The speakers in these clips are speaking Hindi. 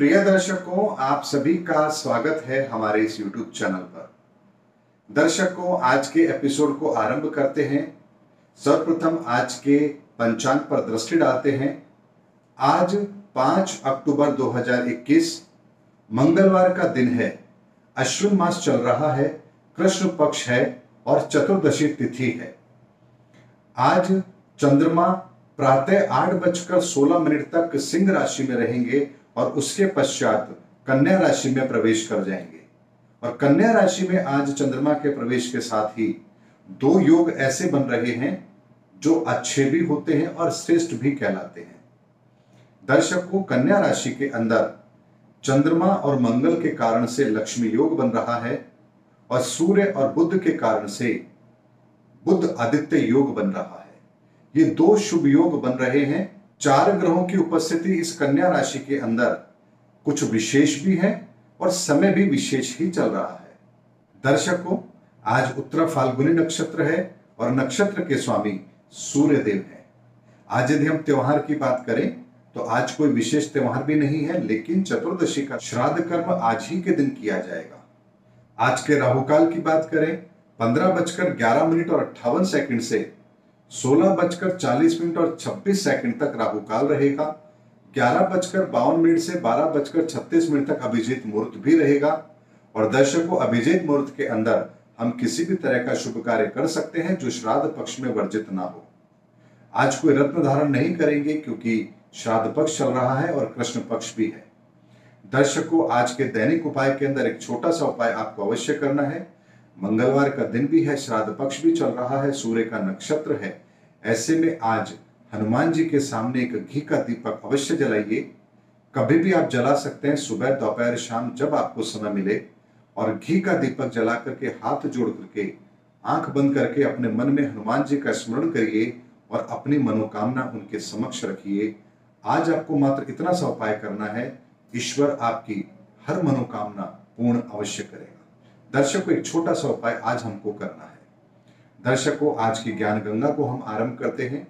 प्रिय दर्शकों, आप सभी का स्वागत है हमारे इस YouTube चैनल पर। दर्शकों, आज के एपिसोड को आरंभ करते हैं। सर्वप्रथम आज के पंचांग पर दृष्टि डालते हैं। आज 5 अक्टूबर 2021 मंगलवार का दिन है। अश्विन मास चल रहा है, कृष्ण पक्ष है और चतुर्दशी तिथि है। आज चंद्रमा प्रातः 8:16 तक सिंह राशि में रहेंगे और उसके पश्चात कन्या राशि में प्रवेश कर जाएंगे। और कन्या राशि में आज चंद्रमा के प्रवेश के साथ ही 2 योग ऐसे बन रहे हैं जो अच्छे भी होते हैं और श्रेष्ठ भी कहलाते हैं। दर्शकों, कन्या राशि के अंदर चंद्रमा और मंगल के कारण से लक्ष्मी योग बन रहा है और सूर्य और बुध के कारण से बुध आदित्य योग बन रहा है। ये 2 शुभ योग बन रहे हैं। 4 ग्रहों की उपस्थिति इस कन्या राशि के अंदर कुछ विशेष भी है और समय भी विशेष ही चल रहा है। दर्शकों, आज उत्तरा फाल्गुनी नक्षत्र है और नक्षत्र के स्वामी सूर्यदेव हैं। आज यदि हम त्योहार की बात करें तो आज कोई विशेष त्योहार भी नहीं है, लेकिन चतुर्दशी का श्राद्ध कर्म आज ही के दिन किया जाएगा। आज के राहुकाल की बात करें 15:11:58 से 16:40:26 तक राहुकाल रहेगा। 11:52 से 12:36 तक अभिजीत मुहूर्त भी रहेगा। और दर्शकों, अभिजीत मुहूर्त के अंदर हम किसी भी तरह का शुभ कार्य कर सकते हैं जो श्राद्ध पक्ष में वर्जित ना हो। आज कोई रत्न धारण नहीं करेंगे क्योंकि श्राद्ध पक्ष चल रहा है और कृष्ण पक्ष भी है। दर्शकों, आज के दैनिक उपाय के अंदर एक छोटा सा उपाय आपको अवश्य करना है। मंगलवार का दिन भी है, श्राद्ध पक्ष भी चल रहा है, सूर्य का नक्षत्र है, ऐसे में आज हनुमान जी के सामने एक घी का दीपक अवश्य जलाइए। कभी भी आप जला सकते हैं, सुबह, दोपहर, शाम, जब आपको समय मिले। और घी का दीपक जला करके, हाथ जोड़ करके, आंख बंद करके अपने मन में हनुमान जी का स्मरण करिए और अपनी मनोकामना उनके समक्ष रखिए। आज आपको मात्र इतना सा उपाय करना है, ईश्वर आपकी हर मनोकामना पूर्ण अवश्य करेगा। दर्शकों, एक छोटा सा उपाय आज हमको करना है। दर्शकों, आज की ज्ञान गंगा को हम आरंभ करते हैं।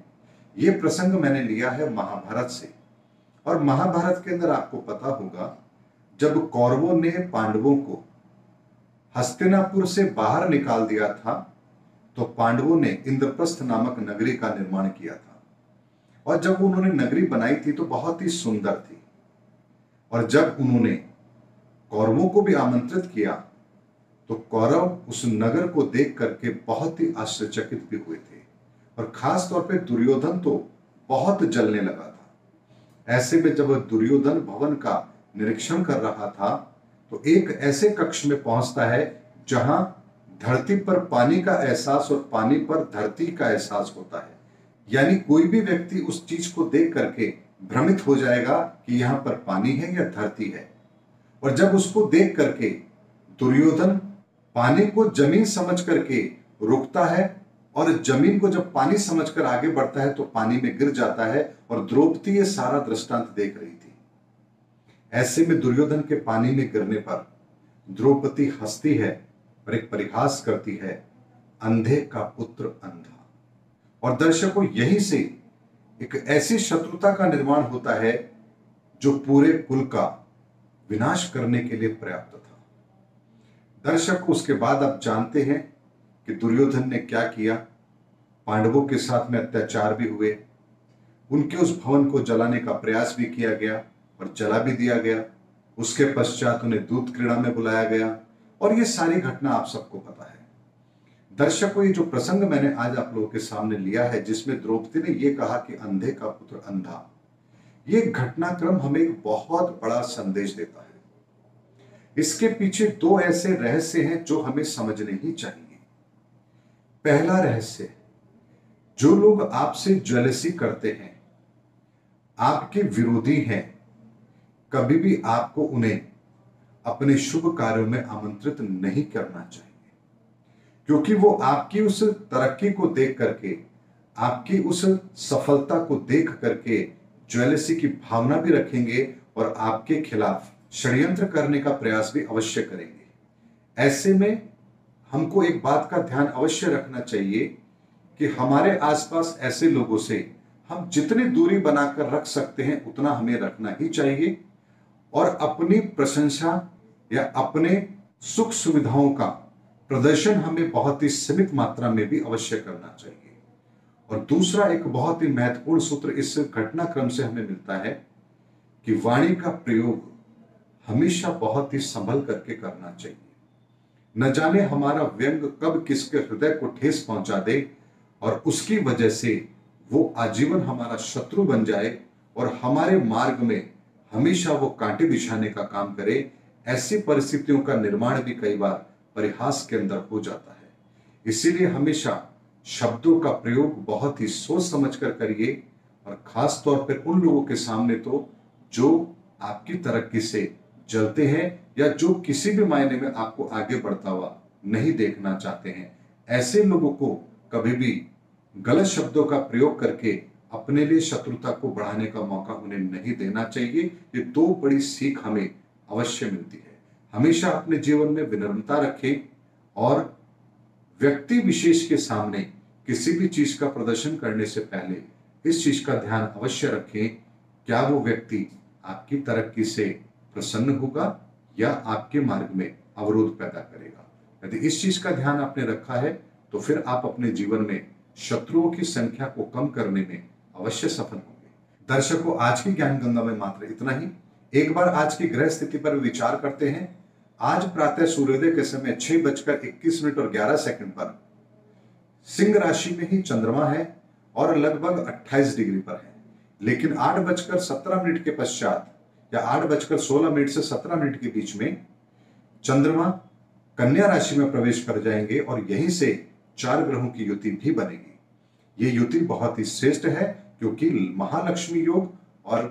ये प्रसंग मैंने लिया है महाभारत से। और महाभारत के अंदर आपको पता होगा, जब कौरवों ने पांडवों को हस्तिनापुर से बाहर निकाल दिया था तो पांडवों ने इंद्रप्रस्थ नामक नगरी का निर्माण किया था। और जब उन्होंने नगरी बनाई थी तो बहुत ही सुंदर थी। और जब उन्होंने कौरवों को भी आमंत्रित किया तो कौरव उस नगर को देख करके बहुत ही आश्चर्यचकित भी हुए थे। और खास तौर पे दुर्योधन तो बहुत जलने लगा था। ऐसे में जब दुर्योधन भवन का निरीक्षण कर रहा था तो एक ऐसे कक्ष में पहुंचता है जहां धरती पर पानी का एहसास और पानी पर धरती का एहसास होता है। यानी कोई भी व्यक्ति उस चीज को देख करके भ्रमित हो जाएगा कि यहाँ पर पानी है या धरती है। और जब उसको देख करके दुर्योधन पानी को जमीन समझ करके रुकता है और जमीन को जब पानी समझकर आगे बढ़ता है तो पानी में गिर जाता है। और द्रौपदी ये सारा दृष्टांत देख रही थी। ऐसे में दुर्योधन के पानी में गिरने पर द्रौपदी हंसती है और एक परिहास करती है, अंधे का पुत्र अंधा। और दर्शकों, यहीं से एक ऐसी शत्रुता का निर्माण होता है जो पूरे कुल का विनाश करने के लिए पर्याप्त था। दर्शक, उसके बाद आप जानते हैं कि दुर्योधन ने क्या किया। पांडवों के साथ में अत्याचार भी हुए, उनके उस भवन को जलाने का प्रयास भी किया गया और जला भी दिया गया। उसके पश्चात उन्हें दूत क्रीड़ा में बुलाया गया। और ये सारी घटना आप सबको पता है। दर्शकों, ये जो प्रसंग मैंने आज आप लोगों के सामने लिया है जिसमें द्रौपदी ने यह कहा कि अंधे का पुत्र अंधा, ये घटनाक्रम हमें एक बहुत बड़ा संदेश देता है। इसके पीछे 2 ऐसे रहस्य हैं जो हमें समझने ही चाहिए। पहला रहस्य, जो लोग आपसे ज्वेलसी करते हैं, आपके विरोधी हैं, कभी भी आपको उन्हें अपने शुभ कार्यों में आमंत्रित नहीं करना चाहिए। क्योंकि वो आपकी उस तरक्की को देख करके, आपकी उस सफलता को देख करके ज्वेलसी की भावना भी रखेंगे और आपके खिलाफ षड्यंत्र करने का प्रयास भी अवश्य करेंगे। ऐसे में हमको एक बात का ध्यान अवश्य रखना चाहिए कि हमारे आसपास ऐसे लोगों से हम जितनी दूरी बनाकर रख सकते हैं उतना हमें रखना ही चाहिए। और अपनी प्रशंसा या अपने सुख सुविधाओं का प्रदर्शन हमें बहुत ही सीमित मात्रा में भी अवश्य करना चाहिए। और दूसरा एक बहुत ही महत्वपूर्ण सूत्र इस घटनाक्रम से हमें मिलता है कि वाणी का प्रयोग हमेशा बहुत ही संभल करके करना चाहिए। न जाने हमारा व्यंग कब किसके हृदय को ठेस पहुंचा दे और उसकी वजह से वो आजीवन हमारा शत्रु बन जाए और हमारे मार्ग में हमेशा वो कांटे बिछाने का काम करे। ऐसी परिस्थितियों का निर्माण भी कई बार परिहास के अंदर हो जाता है। इसीलिए हमेशा शब्दों का प्रयोग बहुत ही सोच समझ कर करिए, और खास तौर पर उन लोगों के सामने तो जो आपकी तरक्की से जलते हैं या जो किसी भी मायने में आपको आगे बढ़ता हुआ नहीं देखना चाहते हैं। ऐसे लोगों को कभी भी गलत शब्दों का प्रयोग करके अपने लिए शत्रुता को बढ़ाने का मौका उन्हें नहीं देना चाहिए। ये दो बड़ी सीख हमें अवश्य मिलती है। हमेशा अपने जीवन में विनम्रता रखें और व्यक्ति विशेष के सामने किसी भी चीज का प्रदर्शन करने से पहले इस चीज का ध्यान अवश्य रखें, क्या वो व्यक्ति आपकी तरक्की से प्रसन्न होगा या आपके मार्ग में अवरोध पैदा करेगा। यदि इस चीज का ध्यान आपने रखा है तो फिर आप अपने जीवन में शत्रुओं की संख्या को कम करने में अवश्य सफल होंगे। दर्शकों, आज की ज्ञान गंगा में मात्र इतना ही। एक बार आज की ग्रह स्थिति पर विचार करते हैं। आज प्रातः सूर्योदय के समय 6:21 और 11 सेकंड पर सिंह राशि में ही चंद्रमा है और लगभग 28 डिग्री पर है, लेकिन 8:17 के पश्चात या 8:16 से 17 के बीच में चंद्रमा कन्या राशि में प्रवेश कर जाएंगे और यहीं से 4 ग्रहों की युति भी बनेगी। ये युति बहुत ही श्रेष्ठ है क्योंकि महालक्ष्मी योग और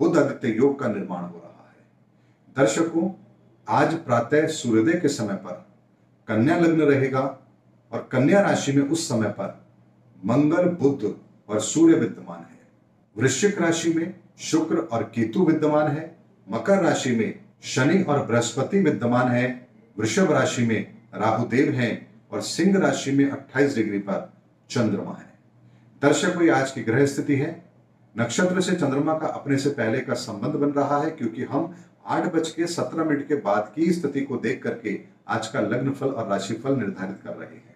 बुध आदित्य योग का निर्माण हो रहा है। दर्शकों, आज प्रातः सूर्योदय के समय पर कन्या लग्न रहेगा और कन्या राशि में उस समय पर मंगल, बुध और सूर्य विद्यमान है। वृश्चिक राशि में शुक्र और केतु विद्यमान है। मकर राशि में शनि और बृहस्पति विद्यमान है। वृषभ राशि में राहु देव हैं और सिंह राशि में 28 डिग्री पर चंद्रमा है। दर्शकों, ये आज की ग्रह स्थिति है। नक्षत्र से चंद्रमा का अपने से पहले का संबंध बन रहा है क्योंकि हम 8:17 के बाद की स्थिति को देख करके आज का लग्नफल और राशिफल निर्धारित कर रहे हैं।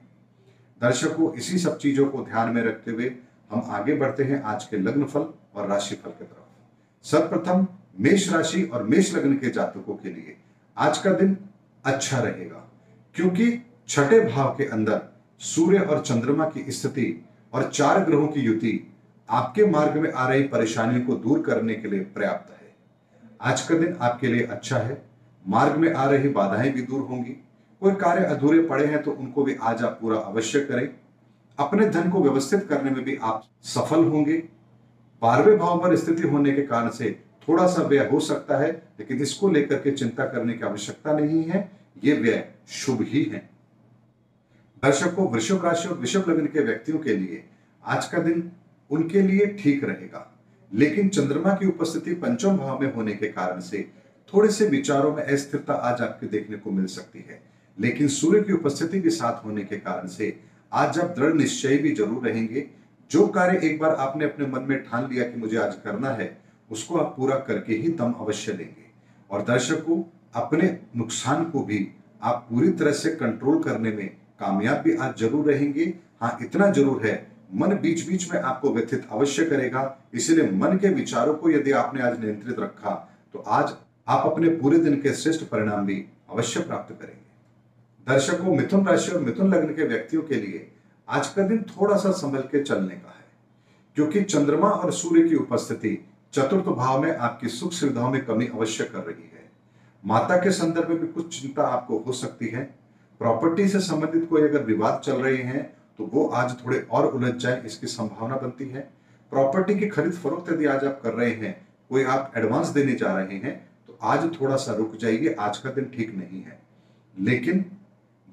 दर्शकों, इसी सब चीजों को ध्यान में रखते हुए हम आगे बढ़ते हैं आज के लग्नफल और राशिफल की तरफ। सर्वप्रथम मेष राशि और मेष लग्न के जातकों के लिए आज का दिन अच्छा रहेगा क्योंकि 6ठे भाव के अंदर सूर्य और चंद्रमा की स्थिति और 4 ग्रहों की युति आपके मार्ग में आ रही परेशानियों को दूर करने के लिए पर्याप्त है। आज का दिन आपके लिए अच्छा है। मार्ग में आ रही बाधाएं भी दूर होंगी। कोई कार्य अधूरे पड़े हैं तो उनको भी आज आप पूरा अवश्य करें। अपने धन को व्यवस्थित करने में भी आप सफल होंगे। 12वें भाव पर स्थिति होने के कारण से थोड़ा सा व्यय हो सकता है, लेकिन इसको लेकर के चिंता करने की आवश्यकता नहीं है। ये व्यय शुभ ही है। दर्शकों, वृषभ राशि और वृषभ लग्न के व्यक्तियों के लिए आज का दिन उनके लिए ठीक रहेगा, लेकिन चंद्रमा की उपस्थिति 5वें भाव में होने के कारण से थोड़े से विचारों में अस्थिरता आज आपके देखने को मिल सकती है। लेकिन सूर्य की उपस्थिति के साथ होने के कारण से आज आप दृढ़ निश्चयी भी जरूर रहेंगे। जो कार्य एक बार आपने अपने मन में ठान लिया कि मुझे आज करना है, उसको आप पूरा करके ही दम अवश्य लेंगे। और दर्शकों, अपने नुकसान को भी आप पूरी तरह से कंट्रोल करने में कामयाब भी आज जरूर रहेंगे। हाँ, इतना जरूर है, मन बीच बीच में आपको व्यथित अवश्य करेगा। इसलिए मन के विचारों को यदि आपने आज नियंत्रित रखा तो आज आप अपने पूरे दिन के श्रेष्ठ परिणाम भी अवश्य प्राप्त करेंगे। दर्शकों, मिथुन राशि और मिथुन लग्न के व्यक्तियों के लिए आज का दिन थोड़ा सा संभल के चलने का है क्योंकि चंद्रमा और सूर्य की उपस्थिति 4th भाव में आपकी सुख सुविधाओं में कमी अवश्य कर रही है। माता के संदर्भ में भी कुछ चिंता आपको हो सकती है। प्रॉपर्टी से संबंधित कोई अगर विवाद चल रहे हैं तो वो आज थोड़े और उलझ जाए, इसकी संभावना बनती है। प्रॉपर्टी की खरीद फरोख्त यदि आज आप कर रहे हैं, कोई आप एडवांस देने जा रहे हैं, तो आज थोड़ा सा रुक जाइए। आज का दिन ठीक नहीं है। लेकिन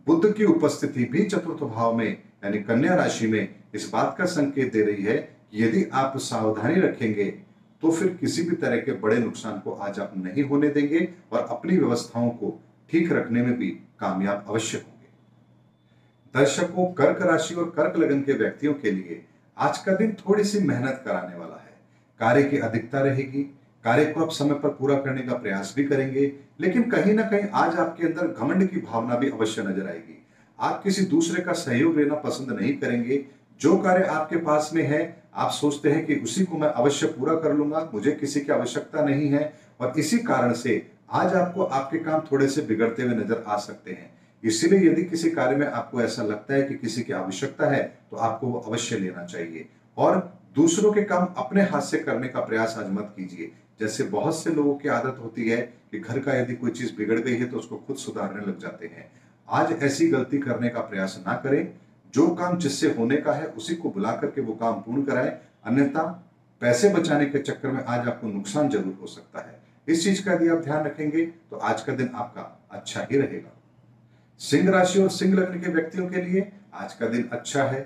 बुध की उपस्थिति भी 4th भाव में यानी कन्या राशि में इस बात का संकेत दे रही है कि यदि आप सावधानी रखेंगे तो फिर किसी भी तरह के बड़े नुकसान को आज आप नहीं होने देंगे और अपनी व्यवस्थाओं को ठीक रखने में भी कामयाब अवश्य होंगे। दर्शकों, कर्क राशि और कर्क लग्न के व्यक्तियों के लिए आज का दिन थोड़ी सी मेहनत कराने वाला है। कार्य की अधिकता रहेगी। कार्य को आप समय पर पूरा करने का प्रयास भी करेंगे, लेकिन कहीं ना कहीं आज आपके अंदर घमंड की भावना भी अवश्य नजर आएगी। आप किसी दूसरे का सहयोग लेना पसंद नहीं करेंगे। जो कार्य आपके पास में है आप सोचते हैं कि उसी को मैं अवश्य पूरा कर लूंगा, मुझे किसी की आवश्यकता नहीं है, और इसी कारण से आज आपको आपके काम थोड़े से बिगड़ते हुए नजर आ सकते हैं। इसलिए यदि किसी कार्य में आपको ऐसा लगता है कि किसी की आवश्यकता है तो आपको वो अवश्य लेना चाहिए, और दूसरों के काम अपने हाथ से करने का प्रयास आज मत कीजिए। जैसे बहुत से लोगों की आदत होती है कि घर का यदि कोई चीज बिगड़ गई है तो उसको खुद सुधारने लग जाते हैं। आज ऐसी गलती करने का प्रयास ना करें। जो काम जिससे होने का है उसी को बुला करके वो काम पूर्ण कराएं, अन्यथा पैसे बचाने के चक्कर में आज आपको नुकसान जरूर हो सकता है। इस चीज का यदि आप ध्यान रखेंगे तो आज का दिन आपका अच्छा ही रहेगा। सिंह राशि और सिंह लग्न के व्यक्तियों के लिए आज का दिन अच्छा है।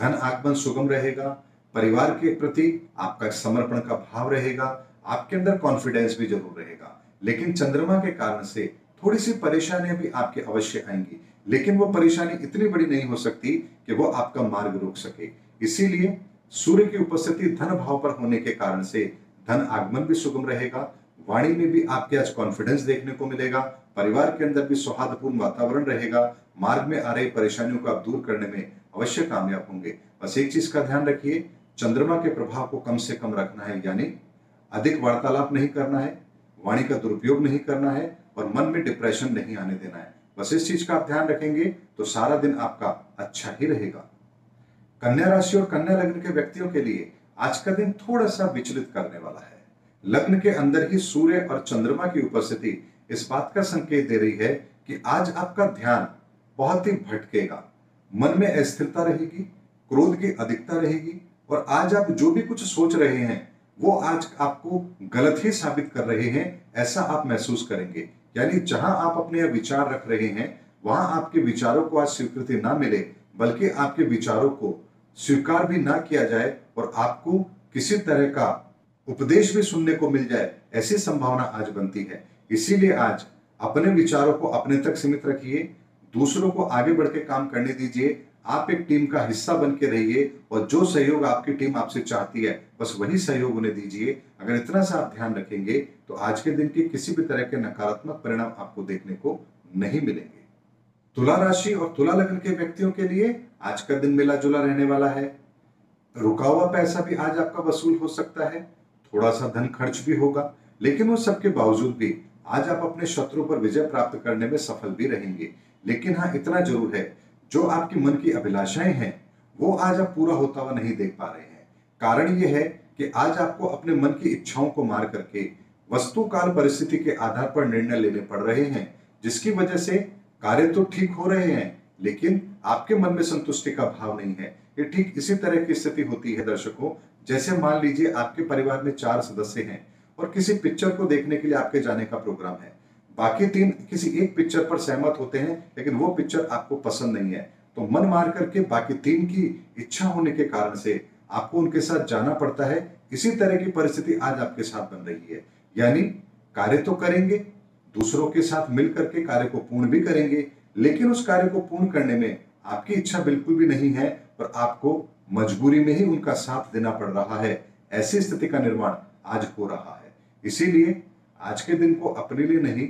धन आगमन सुगम रहेगा। परिवार के प्रति आपका समर्पण का भाव रहेगा। आपके अंदर कॉन्फिडेंस भी जरूर रहेगा, लेकिन चंद्रमा के कारण से थोड़ी सी परेशानियां भी आपके अवश्य आएंगी, लेकिन वो परेशानी इतनी बड़ी नहीं हो सकती कि वो आपका मार्ग रोक सके। इसीलिए सूर्य की उपस्थिति धन भाव पर होने के कारण से धन आगमन भी सुगम रहेगा। वाणी में भी आपके आज कॉन्फिडेंस देखने को मिलेगा। परिवार के अंदर भी सौहार्दपूर्ण वातावरण रहेगा। मार्ग में आ रही परेशानियों को आप दूर करने में अवश्य कामयाब होंगे। बस एक चीज का ध्यान रखिए, चंद्रमा के प्रभाव को कम से कम रखना है, यानी अधिक वार्तालाप नहीं करना है, वाणी का दुरुपयोग नहीं करना है, और मन में डिप्रेशन नहीं आने देना है। बस इस चीज का आप ध्यान रखेंगे तो सारा दिन आपका अच्छा ही रहेगा। कन्या राशि और कन्या लग्न के व्यक्तियों के लिए आज का दिन थोड़ा सा विचलित करने वाला है। लग्न के अंदर ही सूर्य और चंद्रमा की उपस्थिति इस बात का संकेत दे रही है कि आज आपका ध्यान बहुत ही भटकेगा। मन में अस्थिरता रहेगी, क्रोध की अधिकता रहेगी, और आज आप जो भी कुछ सोच रहे हैं वो आज आपको गलत ही साबित कर रहे हैं, ऐसा आप महसूस करेंगे। यानी जहां आप अपने विचार रख रहे हैं वहां आपके विचारों को आज स्वीकृति ना मिले, बल्कि आपके विचारों को स्वीकार भी ना किया जाए और आपको किसी तरह का उपदेश भी सुनने को मिल जाए, ऐसी संभावना आज बनती है। इसीलिए आज अपने विचारों को अपने तक सीमित रखिए, दूसरों को आगे बढ़ के काम करने दीजिए। आप एक टीम का हिस्सा बन के रहिए, और जो सहयोग आपकी टीम आपसे चाहती है बस वही सहयोग उन्हें दीजिए। अगर इतना सा आप ध्यान रखेंगे तो आज के दिन के किसी भी तरह के नकारात्मक परिणाम आपको देखने को नहीं मिलेंगे। तुला राशि और तुला लग्न के व्यक्तियों के लिए आज का दिन मिला जुला रहने वाला है। रुका हुआ पैसा भी आज आपका वसूल हो सकता है। थोड़ा सा धन खर्च भी होगा, लेकिन उस सबके बावजूद भी आज आप अपने शत्रु पर विजय प्राप्त करने में सफल भी रहेंगे। लेकिन हाँ, इतना जरूर है जो आपकी मन की अभिलाषाएं हैं वो आज आप पूरा होता हुआ नहीं देख पा रहे हैं। कारण यह है कि आज आपको अपने मन की इच्छाओं को मार करके वस्तुकाल परिस्थिति के आधार पर निर्णय लेने पड़ रहे हैं, जिसकी वजह से कार्य तो ठीक हो रहे हैं लेकिन आपके मन में संतुष्टि का भाव नहीं है। ये ठीक इसी तरह की स्थिति होती है दर्शकों, जैसे मान लीजिए आपके परिवार में 4 सदस्य हैं और किसी पिक्चर को देखने के लिए आपके जाने का प्रोग्राम है। बाकी 3 किसी एक पिक्चर पर सहमत होते हैं, लेकिन वो पिक्चर आपको पसंद नहीं है, तो मन मार करके बाकी 3 की इच्छा होने के कारण से आपको उनके साथ जाना पड़ता है। इसी तरह की परिस्थिति आज आपके साथ बन रही है। यानी कार्य तो करेंगे, दूसरों के साथ मिल करके कार्य को पूर्ण भी करेंगे, लेकिन उस कार्य को पूर्ण करने में आपकी इच्छा बिल्कुल भी नहीं है और आपको मजबूरी में ही उनका साथ देना पड़ रहा है। ऐसी स्थिति का निर्माण आज हो रहा है। इसीलिए आज के दिन को अपने लिए नहीं,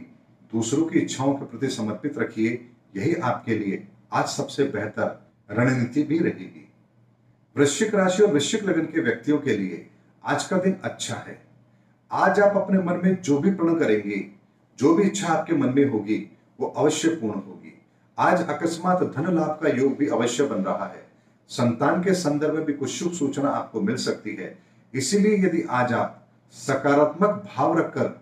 दूसरों की इच्छाओं के प्रति समर्पित रखिए। यही आपके लिए आज सबसे बेहतर रणनीति भी रहेगी। वृश्चिक राशि और वृश्चिक लग्न के व्यक्तियों के लिए आज का दिन अच्छा है। आज आप अपने मन में जो भी प्रण करेंगे, जो भी इच्छा आपके मन में होगी वो अवश्य पूर्ण होगी। आज अकस्मात धन लाभ का योग भी अवश्य बन रहा है। संतान के संदर्भ में भी कुछ शुभ सूचना आपको मिल सकती है। इसीलिए यदि आज आप सकारात्मक भाव रखकर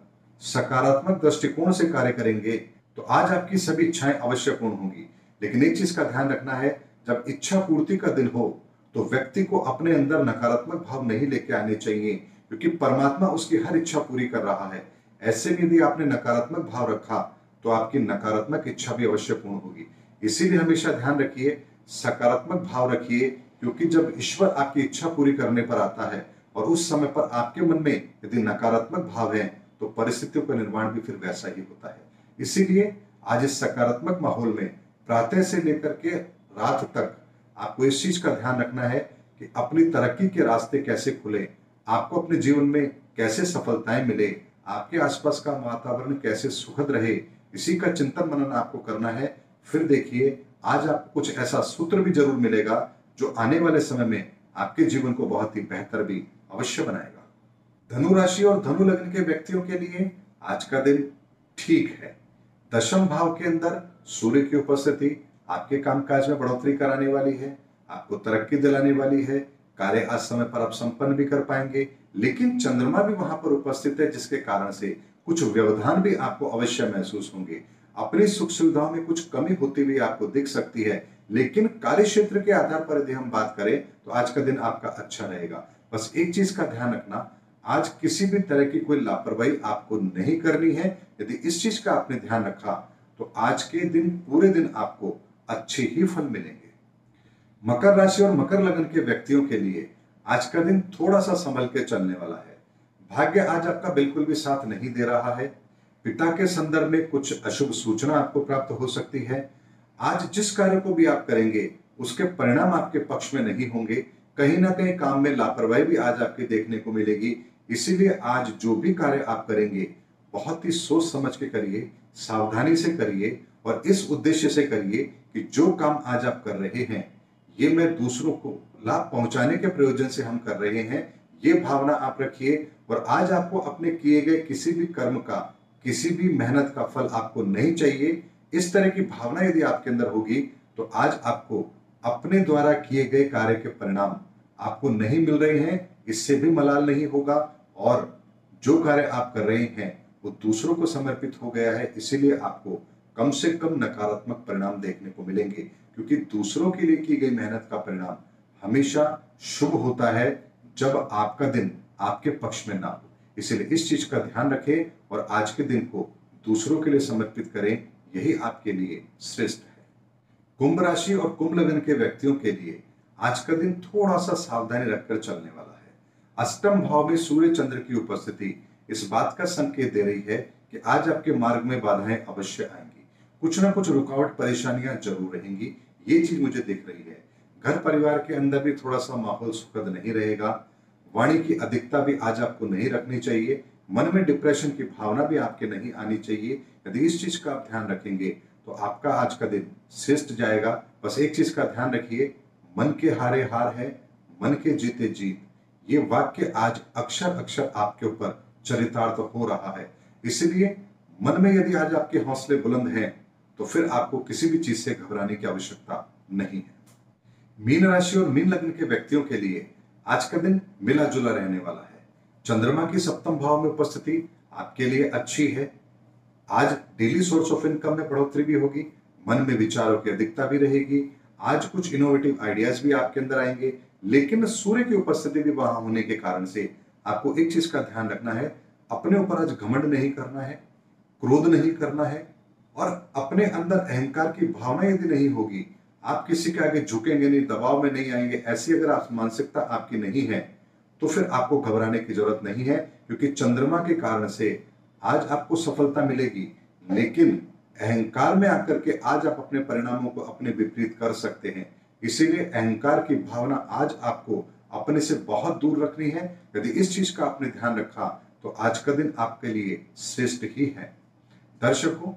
सकारात्मक दृष्टिकोण से कार्य करेंगे तो आज आपकी सभी इच्छाएं अवश्य पूर्ण होंगी। लेकिन एक चीज का ध्यान रखना है, जब इच्छा पूर्ति का दिन हो तो व्यक्ति को अपने अंदर नकारात्मक भाव नहीं लेके आने चाहिए, क्योंकि परमात्मा उसकी हर इच्छा पूरी कर रहा है। ऐसे में यदि आपने नकारात्मक भाव रखा तो आपकी नकारात्मक इच्छा भी अवश्य पूर्ण होगी। इसीलिए हमेशा ध्यान रखिए, सकारात्मक भाव रखिए, क्योंकि जब ईश्वर आपकी इच्छा पूरी करने पर आता है और उस समय पर आपके मन में यदि नकारात्मक भाव है तो परिस्थितियों का निर्माण भी फिर वैसा ही होता है। इसीलिए आज इस सकारात्मक माहौल में प्रातः से लेकर के रात तक आपको इस चीज का ध्यान रखना है कि अपनी तरक्की के रास्ते कैसे खुले, आपको अपने जीवन में कैसे सफलताएं मिले, आपके आसपास का वातावरण कैसे सुखद रहे, इसी का चिंतन मनन आपको करना है। फिर देखिए आज आपको कुछ ऐसा सूत्र भी जरूर मिलेगा जो आने वाले समय में आपके जीवन को बहुत ही बेहतर भी अवश्य बनाएगा। धनु राशि और धनु लग्न के व्यक्तियों के लिए आज का दिन ठीक है। दशम भाव के अंदर सूर्य की उपस्थिति आपके कामकाज में बढ़ोतरी कराने वाली है, आपको तरक्की दिलाने वाली है। कार्य आज समय पर आप संपन्न भी कर पाएंगे, लेकिन चंद्रमा भी वहां पर उपस्थित है जिसके कारण से कुछ व्यवधान भी आपको अवश्य महसूस होंगे। अपनी सुख सुविधाओं में कुछ कमी होती हुई आपको दिख सकती है, लेकिन कार्य क्षेत्र के आधार पर यदि हम बात करें तो आज का दिन आपका अच्छा रहेगा। बस एक चीज का ध्यान रखना, आज किसी भी तरह की कोई लापरवाही आपको नहीं करनी है। यदि इस चीज का आपने ध्यान रखा तो आज के दिन पूरे दिन आपको अच्छे ही फल मिलेंगे। मकर राशि और मकर लग्न के व्यक्तियों के लिए आज का दिन थोड़ा सा संभल के चलने वाला है। भाग्य आज आपका बिल्कुल भी साथ नहीं दे रहा है। पिता के संदर्भ में कुछ अशुभ सूचना आपको प्राप्त हो सकती है। आज जिस कार्य को भी आप करेंगे उसके परिणाम आपके पक्ष में नहीं होंगे। कहीं ना कहीं काम में लापरवाही भी आज आपके देखने को मिलेगी, इसीलिए आज जो भी कार्य आप करेंगे बहुत ही सोच समझ के करिए, सावधानी से करिए और इस उद्देश्य से करिए कि जो काम आज आप कर रहे हैं ये मैं दूसरों को लाभ पहुंचाने के प्रयोजन से हम कर रहे हैं, ये भावना आप रखिए। और आज आपको अपने किए गए किसी भी कर्म का, किसी भी मेहनत का फल आपको नहीं चाहिए। इस तरह की भावना यदि आपके अंदर होगी तो आज आपको अपने द्वारा किए गए कार्य के परिणाम आपको नहीं मिल रहे हैं, इससे भी मलाल नहीं होगा। और जो कार्य आप कर रहे हैं वो दूसरों को समर्पित हो गया है, इसीलिए आपको कम से कम नकारात्मक परिणाम देखने को मिलेंगे, क्योंकि दूसरों के लिए की गई मेहनत का परिणाम हमेशा शुभ होता है जब आपका दिन आपके पक्ष में ना हो। इसलिए इस चीज का ध्यान रखें और आज के दिन को दूसरों के लिए समर्पित करें, यही आपके लिए श्रेष्ठ है। कुंभ राशि और कुंभ लग्न के व्यक्तियों के लिए आज का दिन थोड़ा सा सावधानी रखकर चलने वाला है। अष्टम भाव में सूर्य चंद्र की उपस्थिति इस बात का संकेत दे रही है कि आज आपके मार्ग में बाधाएं अवश्य आएंगी, कुछ ना कुछ रुकावट परेशानियां जरूर रहेंगी, ये चीज मुझे दिख रही है। घर परिवार के अंदर भी थोड़ा सा माहौल सुखद नहीं रहेगा। वाणी की अधिकता भी आज आपको नहीं रखनी चाहिए। मन में डिप्रेशन की भावना भी आपके नहीं आनी चाहिए। यदि इस चीज का आप ध्यान रखेंगे तो आपका आज का दिन श्रेष्ठ जाएगा। बस एक चीज का ध्यान रखिए, मन के हारे हार है, मन के जीते जीत, ये वाक्य आज अक्षर अक्षर आपके ऊपर चरितार्थ हो रहा है। इसलिए मन में यदि आज आपके हौसले बुलंद हैं तो फिर आपको किसी भी चीज से घबराने की आवश्यकता नहीं है। मीन राशि और मीन लग्न के व्यक्तियों के लिए आज का दिन मिला जुला रहने वाला है। चंद्रमा की सप्तम भाव में उपस्थिति आपके लिए अच्छी है। आज डेली सोर्स ऑफ इनकम में बढ़ोतरी भी होगी, मन में विचारों की अधिकता भी रहेगी। आज कुछ इनोवेटिव आइडियाज भी आपके अंदर आएंगे, लेकिन सूर्य की उपस्थिति भी वहां होने के कारण से आपको एक चीज का ध्यान रखना है, अपने ऊपर आज घमंड नहीं करना है, क्रोध नहीं करना है और अपने अंदर अहंकार की भावना यदि नहीं होगी, आप किसी के आगे झुकेंगे नहीं, दबाव में नहीं आएंगे, ऐसी अगर आप मानसिकता आपकी नहीं है तो फिर आपको घबराने की जरूरत नहीं है, क्योंकि चंद्रमा के कारण से आज आपको सफलता मिलेगी। लेकिन अहंकार में आकर के आज आप अपने परिणामों को अपने विपरीत कर सकते हैं, इसीलिए अहंकार की भावना आज आपको अपने से बहुत दूर रखनी है। यदि इस चीज का आपने ध्यान रखा तो आज का दिन आपके लिए श्रेष्ठ ही है। दर्शकों,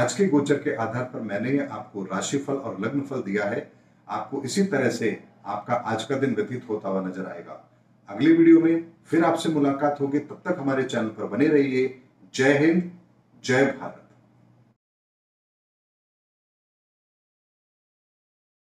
आज के गोचर के आधार पर मैंने आपको राशिफल और लग्नफल दिया है। आपको इसी तरह से आपका आज का दिन व्यतीत होता हुआ नजर आएगा। अगली वीडियो में फिर आपसे मुलाकात होगी, तब तक हमारे चैनल पर बने रहिए। जय हिंद, जय भारत।